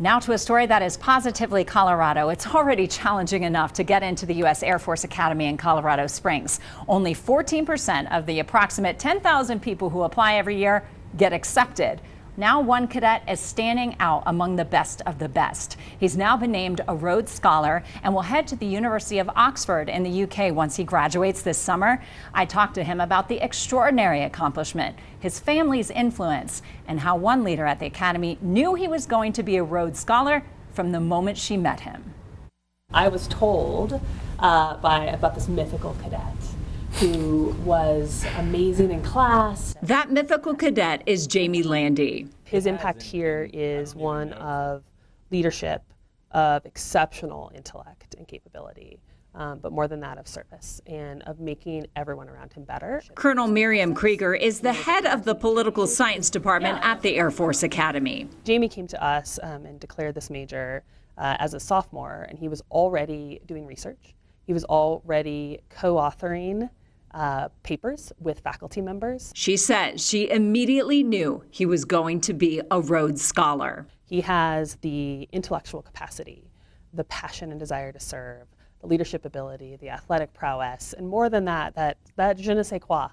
Now to a story that is positively Colorado. It's already challenging enough to get into the U.S. Air Force Academy in Colorado Springs. Only 14% of the approximate 10,000 people who apply every year get accepted. Now one cadet is standing out among the best of the best. He's now been named a Rhodes Scholar and will head to the University of Oxford in the UK once he graduates this summer. I talked to him about the extraordinary accomplishment, his family's influence, and how one leader at the academy knew he was going to be a Rhodes Scholar from the moment she met him. I was told about this mythical cadet who was amazing in class. That mythical cadet is Jamie Landy. His impact here is one of leadership, of exceptional intellect and capability, but more than that, of service and of making everyone around him better. Colonel Miriam Krieger is the head of the political science department at the Air Force Academy. Jamie came to us and declared this major as a sophomore, and he was already doing research. He was already co-authoring papers with faculty members. She says she immediately knew he was going to be a Rhodes Scholar. He has the intellectual capacity, the passion and desire to serve, the leadership ability, the athletic prowess, and more than that, that je ne sais quoi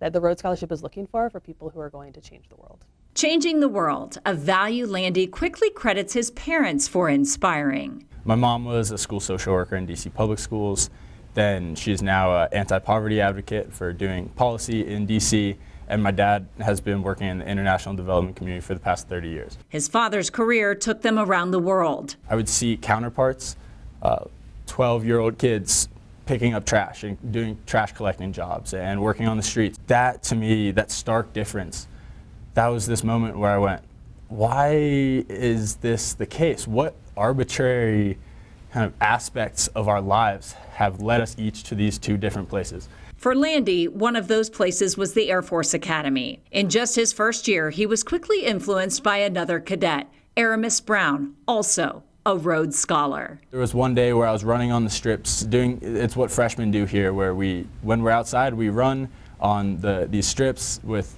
that the Rhodes Scholarship is looking for people who are going to change the world. Changing the world, a value Landy quickly credits his parents for inspiring. My mom was a school social worker in DC public schools. Then she's now an anti-poverty advocate for doing policy in DC, and my dad has been working in the international development community for the past 30 years. His father's career took them around the world. I would see counterparts, 12-year-old kids picking up trash and doing trash collecting jobs and working on the streets. That, to me, that stark difference, that was this moment where I went, why is this the case? What arbitrary kind of aspects of our lives have led us each to these two different places? For Landy, one of those places was the Air Force Academy. In just his first year, he was quickly influenced by another cadet, Aramis Brown, also a Rhodes Scholar. There was one day where I was running on the strips, it's what freshmen do here, where when we're outside, we run on these strips with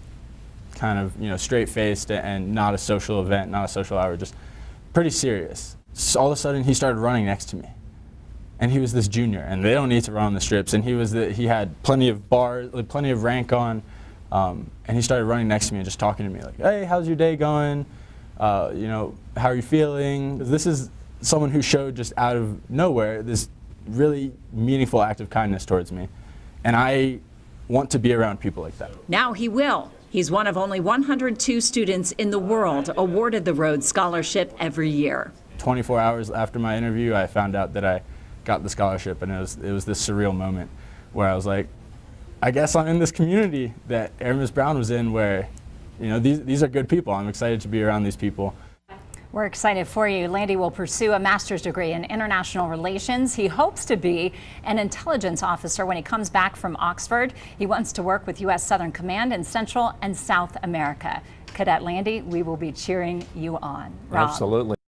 kind of, straight-faced and not a social event, not a social hour, just pretty serious. So all of a sudden, he started running next to me, and he was this junior, and they don't need to run on the strips. And he had plenty of bars, plenty of rank on, and he started running next to me and just talking to me like, "Hey, how's your day going? How are you feeling?" This is someone who showed just out of nowhere this really meaningful act of kindness towards me, and I want to be around people like that. Now he will. He's one of only 102 students in the world awarded the Rhodes Scholarship every year. 24 hours after my interview, I found out that I got the scholarship, and it was this surreal moment where I was like, I guess I'm in this community that Aramis Brown was in, where these are good people. I'm excited to be around these people. We're excited for you. Landy will pursue a master's degree in international relations. He hopes to be an intelligence officer when he comes back from Oxford. He wants to work with U.S. Southern Command in Central and South America. Cadet Landy, we will be cheering you on. Rob. Absolutely.